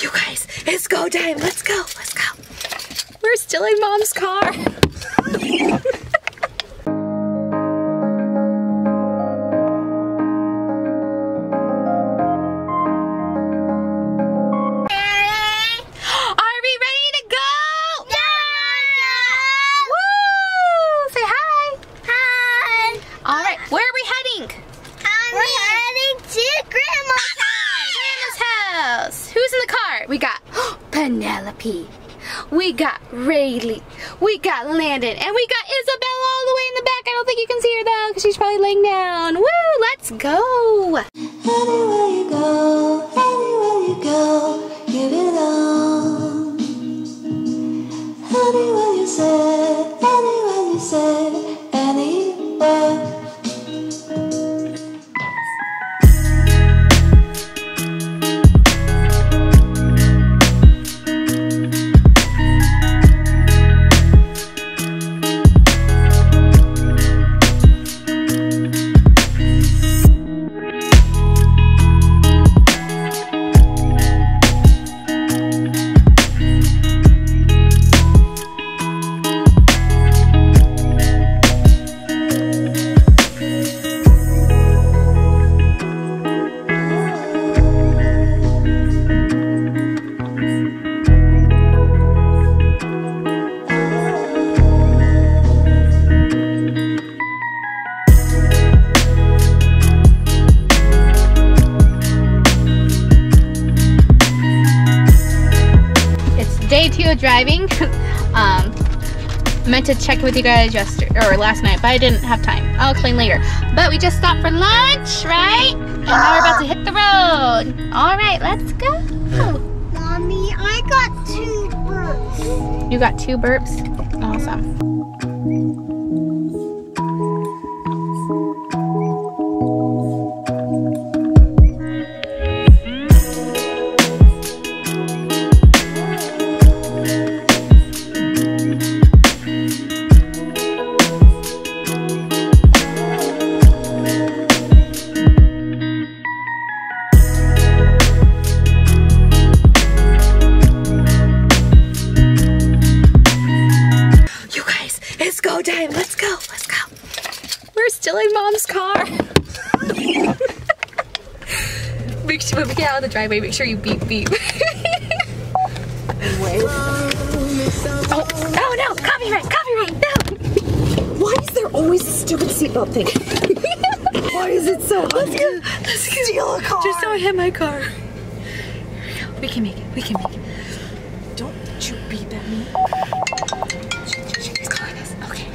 You guys, it's go time. Let's go. Let's go. We're still in Mom's car. We got Rayleigh, we got Landon, and we got Isabella all the way in the back. I don't think you can see her though, because she's probably laying down. Woo, let's go. Anywhere you go, you belong. Anywhere you said, anywhere you said, anywhere. Driving. I meant to check with you guys yesterday or last night, but I didn't have time. I'll explain later. But we just stopped for lunch, right? And now we're about to hit the road. All right, let's go. Mommy, I got 2 burps. You got 2 burps? Awesome. When we get out of the driveway, make sure you beep beep. Oh no, copyright, no! Why is there always a stupid seatbelt thing? Why is it so hard? Let's go. Steal a car. Just don't hit my car. We can make it, we can make it. Don't you beep at me. She's calling us, okay.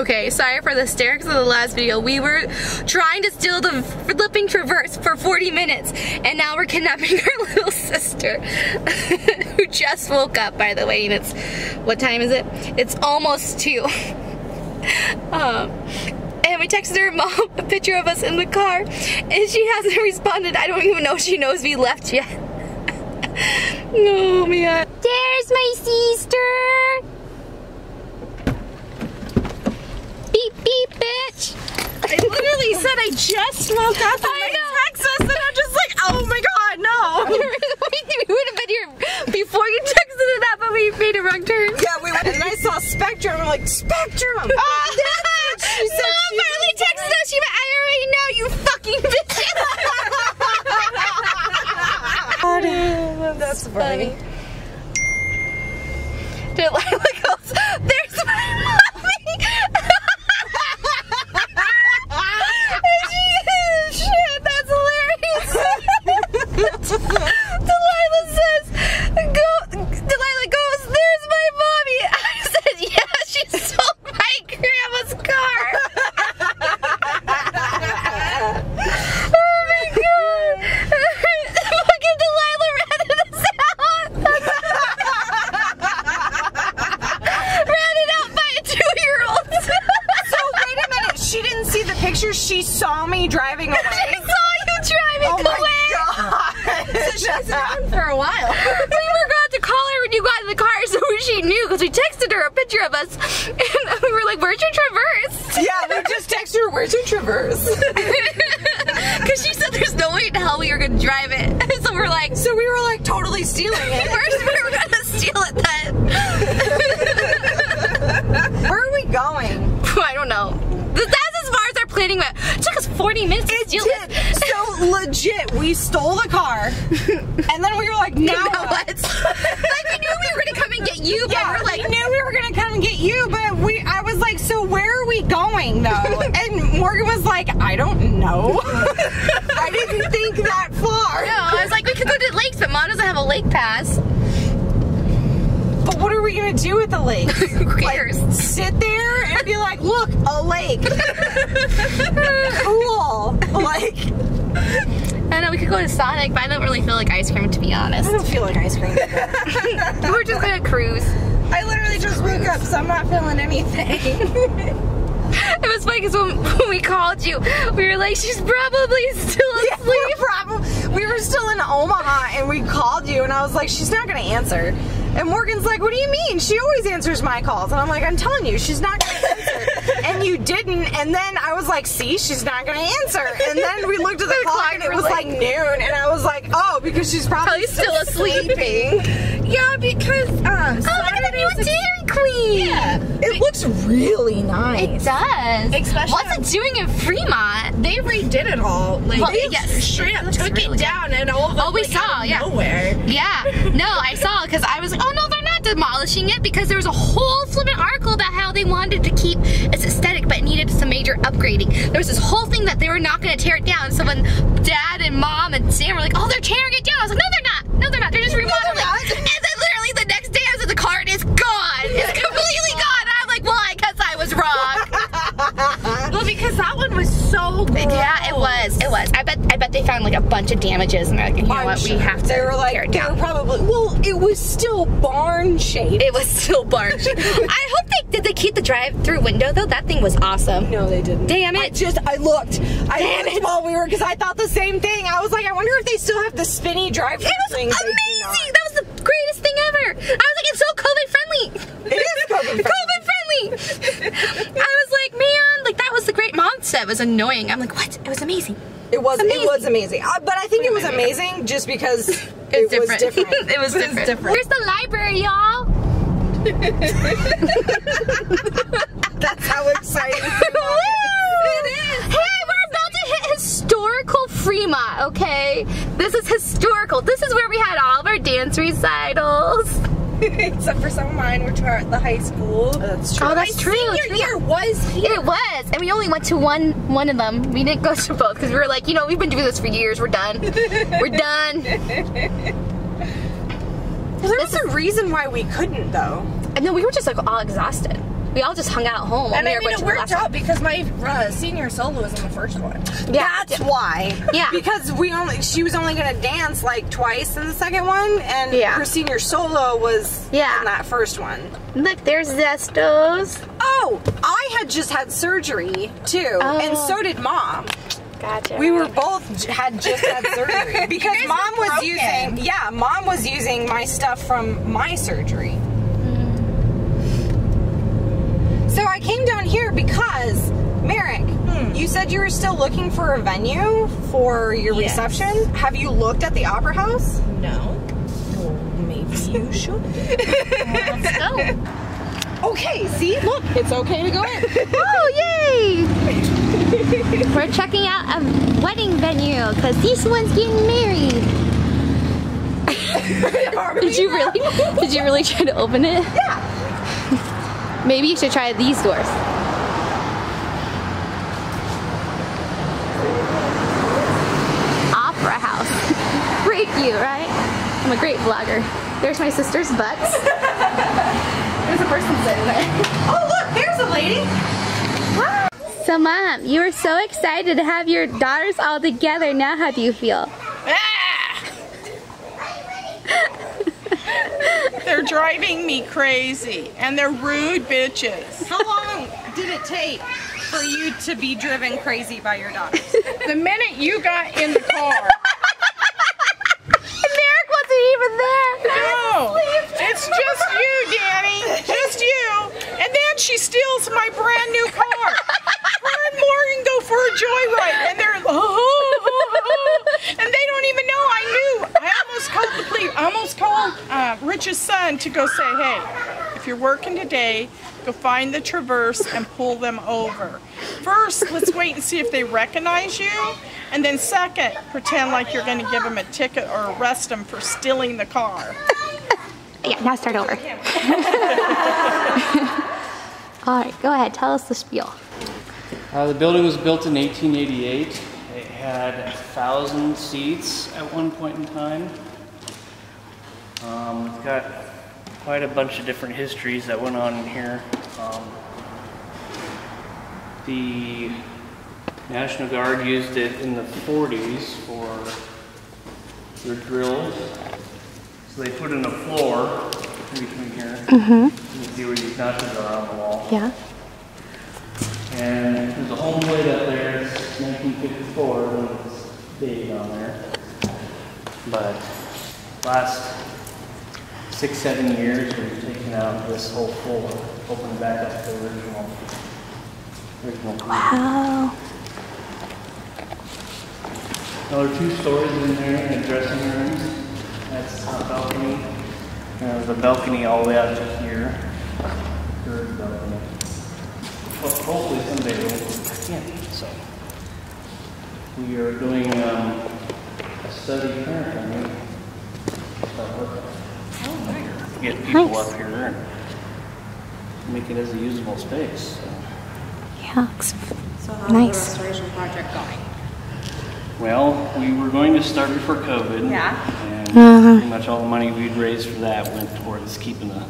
Okay, sorry for the stare because of the last video. We were trying to steal the flipping Traverse for 40 minutes, and now we're kidnapping our little sister, who just woke up, by the way, and it's, what time is it? It's almost 2. And we texted her mom a picture of us in the car, and she hasn't responded. I don't even know if she knows we left yet. Oh, man. There's my sister! Beep, bitch! I literally said I just woke up in Texas, and I'm just like, oh my god, no! We would have been here before you texted it up, but we made a wrong turn. Yeah, we went, and I saw Spectrum. I'm like, Spectrum! Oh, that's it. She said Mom she finally texted us. She went, I already know, you fucking bitch! That's funny. Did Lila goes, there's my mommy! Shit, that's hilarious. Delilah says, Delilah goes, there's my mommy. I said, yeah, she stole my grandma's car. Oh my god. Look at Delilah ratted us out. Ratted out by a 2-year-old. So wait a minute, she didn't see the picture, she saw me driving away. For a while. We forgot to call her when you got in the car, so she knew, because we texted her a picture of us, and we were like, where's your Traverse? Yeah, we just texted her, where's your Traverse? Because she said there's no way in hell we were going to drive it. So we're like... So we were like totally stealing it. First we were going to steal it then. Where are we going? I don't know. That's as far as our planning went. It took us 40 minutes to steal it. Legit, we stole the car, and then we were like, now what? Like, we knew we were gonna come and get you, but yeah, we're like, we knew we were gonna come and get you, but I was like, so where are we going though? And Morgan was like, I don't know. I didn't think that far. No, I was like, we could go to the lakes, but Mom doesn't have a lake pass. But what are we gonna do with the lake? Who cares? Like, sit there and be like, look, a lake. Cool. Like. I know, we could go to Sonic, but I don't really feel like ice cream, to be honest. I don't feel like ice cream. We're just gonna cruise. I literally just woke up, so I'm not feeling anything. It was funny because when we called you, we were like, she's probably still asleep. Yeah, we were still in Omaha, and we called you, and I was like, she's not gonna answer. And Morgan's like, what do you mean? She always answers my calls. And I'm like, I'm telling you, she's not gonna answer. And you didn't, and then I was like, see, she's not gonna answer. And then we looked at the clock and it was like noon, and I was like, oh, because she's probably still sleeping. Yeah, because oh, look at the new Dairy Queen. Yeah. It looks really nice. It does. Especially what's it doing in Fremont? They redid it all. Like, well, they straight up took it down and all of we saw, yeah. Nowhere. Yeah. No, I saw, because I was like, oh no, they're not demolishing it, because there was a whole flippin' article about how they wanted to keep its aesthetic but needed some major upgrading. There was this whole thing that they were not gonna tear it down. So when Dad and Mom and Sam were like, oh, they're tearing it down, I was like, no, they're not. No, they're not. They're just remodeling. No, and then literally the next day I was in the car and it's gone. It's completely gone. And I'm like, well, I guess I was wrong. Well, because that one was so gross. Yeah, it was. It was. I bet they found like a bunch of damages and they're like, you know what, we have to tear it down. They were probably, well, it was still barn shaped. It was still barn shaped. I hope did they keep the drive-through window though? That thing was awesome. No, they didn't. Damn it. I looked. I looked while we were, because I thought the same thing. I was like, I wonder if they still have the spinny drive-through thing. It was amazing. That was the greatest thing ever. I was like, it's so COVID-friendly. It is COVID-friendly. COVID-friendly. I was like, man, like that was the great. Mom said it was annoying. I'm like, what? It was amazing. It was amazing. But I think it was amazing just because it was different. It was different. Where's the library, y'all? That's how exciting it is. Hey, we're about to hit historical Fremont, okay? This is historical. This is where we had all of our dance recitals. Except for some of mine, which were at the high school. Oh, that's true. Oh, that's true. Senior year was here. It was, and we only went to one of them. We didn't go to both because we were like, you know, we've been doing this for years. We're done. We're done. Well, there was a reason why we couldn't, though. And then we were just like all exhausted. We all just hung out at home. And I mean, it worked out because my senior solo was in the first one. Yeah. That's why. Yeah. Because she was only going to dance like twice in the second one, and her senior solo was in that first one. Look, there's Zestos. Oh, I had just had surgery too, and so did Mom. Gotcha. We were both had just had surgery because Mom was using Mom was using my stuff from my surgery. So I came down here because Merrick, you said you were still looking for a venue for your reception. Have you looked at the Opera House? No. Well, maybe you should. Let's go. Okay, see? Look, it's okay to go in. Oh, yay! We're checking out a wedding venue because this one's getting married. Did you really try to open it? Yeah. Maybe you should try these doors. Opera House. Pretty cute, right? I'm a great vlogger. There's my sister's butts. There's a person sitting there. Oh, look, there's a lady. Wow. So, Mom, you were so excited to have your daughters all together. Now, how do you feel? They're driving me crazy, and they're rude bitches. How long did it take for you to be driven crazy by your daughters? The minute you got in the car. Merrick wasn't even there. No, it's just you, Danny. Just you. And then she steals my brand new car. Her and Morgan go for a joyride, and they're and they don't even know I knew. I almost called the police. I almost called Rich's son to go say, hey, if you're working today, go find the Traverse and pull them over. First, let's wait and see if they recognize you. And then second, pretend like you're going to give them a ticket or arrest them for stealing the car. Yeah, now start over. All right, go ahead. Tell us the spiel. The building was built in 1888. It had 1,000 seats at one point in time. It's got quite a bunch of different histories that went on in here. The National Guard used it in the 40s for their drills. So they put in a floor between here. Mm-hmm. You can see where these notches are on the wall. Yeah. And there's a home plate up there. It's 1954 when it was big on there. But last 6-7 years we've taken out this whole floor, opened back up to the original floor. Wow. There are 2 stories in there and the dressing rooms. That's the balcony. There's a balcony all the way out to here. Third balcony. Well, hopefully someday we'll open it. So we are doing a study currently. Oh, get people up here and make it as a usable space. So. Yeah, looks so how's the restoration project going? Well, we were going to start before COVID, and pretty much all the money we'd raised for that went towards keeping the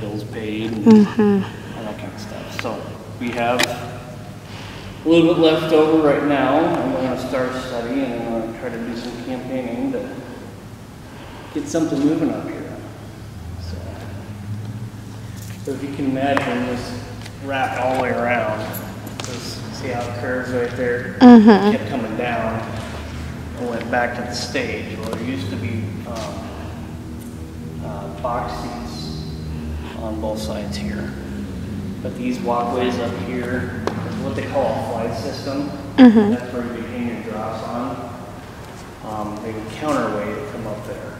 bills paid and all that kind of stuff. So we have a little bit left over right now. I'm going to start studying and I'm going to try to do some campaigning to get something moving up here. So if you can imagine this wrap all the way around. See how it curves right there? It kept coming down and went back to the stage. Well, there used to be box seats on both sides here. But these walkways up here is what they call a flight system. That's where you hang your drops on. They counterweight come up there.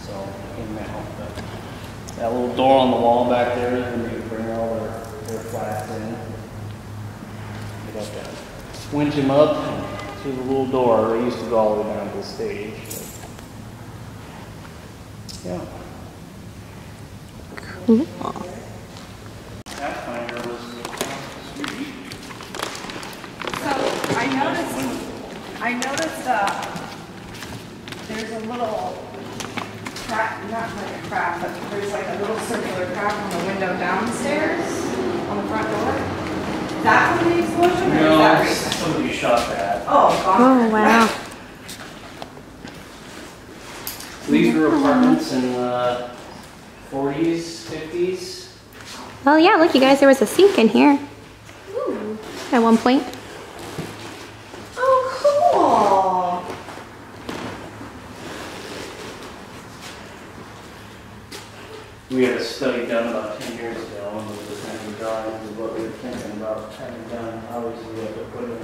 So, in that, that little door on the wall back there is where they bring all their flats in. Winch them up through the little door. They used to go all the way down to the stage. Yeah. Cool. So I noticed there's a little crack, not like a crack, but there's like a little circular crack on the window downstairs on the front door. Is that from the explosion? No, or that somebody shot that. Oh, God. Oh, wow. So these were apartments in the 40s, 50s. Well, yeah, look, you guys, there was a sink in here. Ooh. At one point. Oh, cool. We had a study done about 10 years ago, and we were kind of drawings of what we were thinking about having done. How we had to put in a...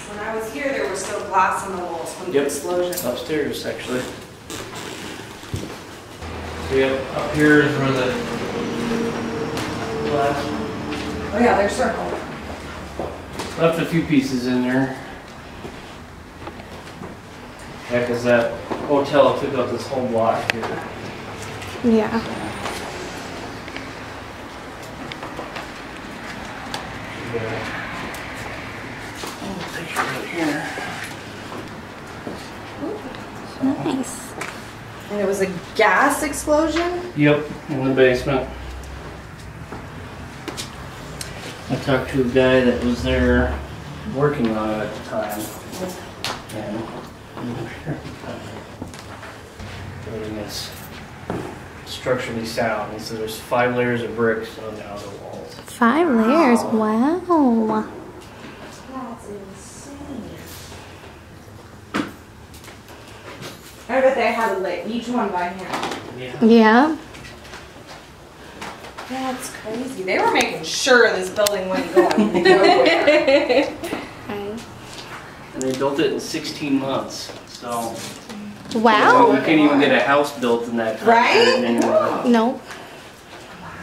When I was here, there was still glass on the walls from the explosion. Upstairs, actually. So yeah, up here is where the glass. Oh yeah, they're circled. Left a few pieces in there. Yeah, because that hotel took up this whole block here. Yeah. Yeah. Right here. So. Nice. And it was a gas explosion? Yep, in the basement. I talked to a guy that was there working on it at the time. And I'm not sure the building is structurally sound. And so there's 5 layers of bricks on the outer walls. 5 layers? Wow. Wow. I bet they had to lay each one by hand. Yeah. Yeah. That's crazy. They were making sure this building wasn't going nowhere. Okay. And they built it in 16 months. So. Wow. You can't even get a house built in that time. Right? Anymore. Nope.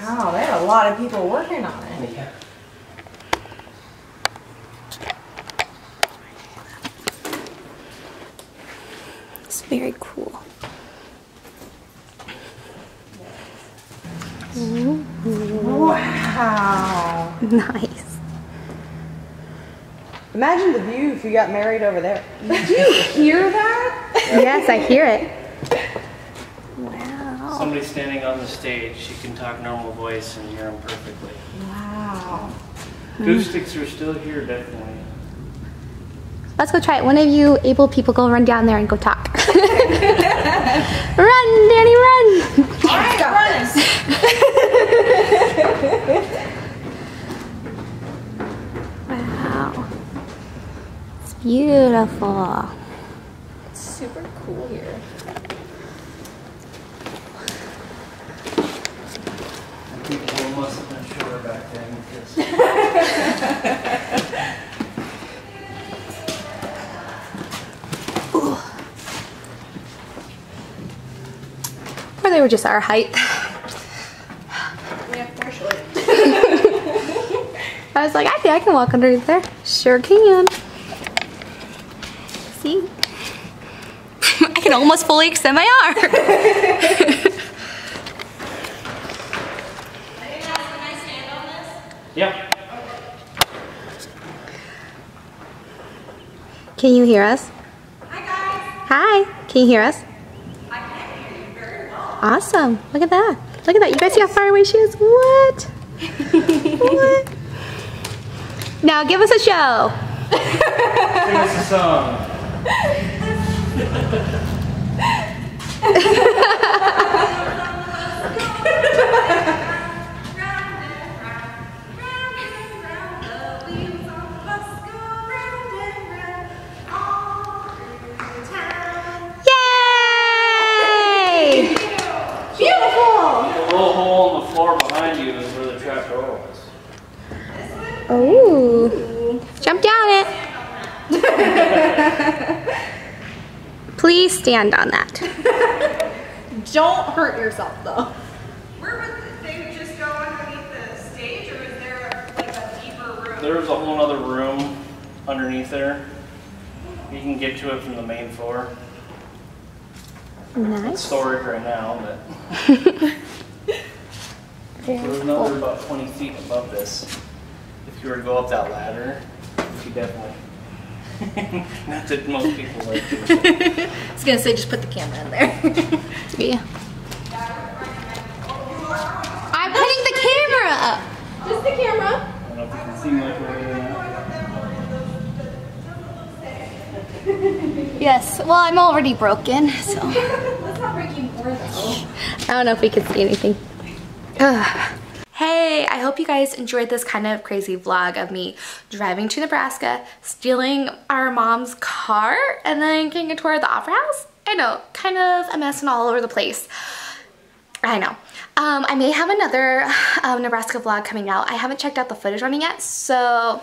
Wow, they had a lot of people working on it. Yeah. Very cool. Wow. Nice. Imagine the view if you got married over there. Did you hear that? Yes, I hear it. Wow. Somebody standing on the stage, she can talk normal voice and hear them perfectly. Wow. Acoustics are still here, definitely. Let's go try it. One of you able people go run down there and go talk. Run, Danny, run! All right, run. Wow. It's beautiful. It's super cool here. People must have been sure back then because... Or they were just our height. Yeah, they're short. I was like, I think I can walk underneath there. Sure can. See? I can almost fully extend my arm. I think that's when I stand on this. Yeah. Can you hear us? Hi, guys. Hi. Can you hear us? Awesome. Look at that. Look at that. You guys see how far away she is? What? What? Now give us a show. Sing us a song. Oh, jump down it. Please stand on that. Don't hurt yourself though. Where would the thing just go underneath the stage, or is there like a deeper room? There's a whole other room underneath there. You can get to it from the main floor. Nice. It's historic right now, but there's another about 20 feet above this. If you were to go up that ladder, you definitely Not that most people like to. I was gonna say, just put the camera in there. Yeah. I'm putting the camera up. Just the camera. I don't know if you can see much right now. Yes. Well, I'm already broken, so. Let's not break you more though. I don't know if we can see anything. Ugh. Hey, I hope you guys enjoyed this kind of crazy vlog of me driving to Nebraska, stealing our mom's car, and then getting a tour of the opera house. I know, kind of a mess and all over the place. I know. I may have another Nebraska vlog coming out. I haven't checked out the footage on it yet, so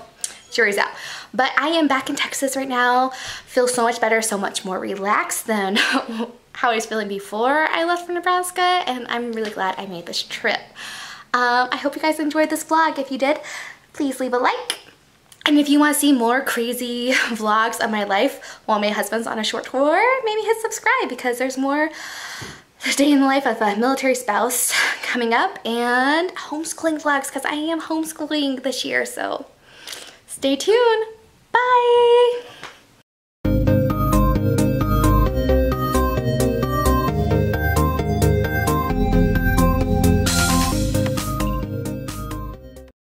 jury's out. But I am back in Texas right now. Feel so much better, so much more relaxed than how I was feeling before I left for Nebraska, and I'm really glad I made this trip. I hope you guys enjoyed this vlog. If you did, please leave a like. And if you want to see more crazy vlogs of my life while my husband's on a short tour, maybe hit subscribe, because there's more The Day in the Life of a Military Spouse coming up, and homeschooling vlogs, because I am homeschooling this year, so stay tuned. Bye!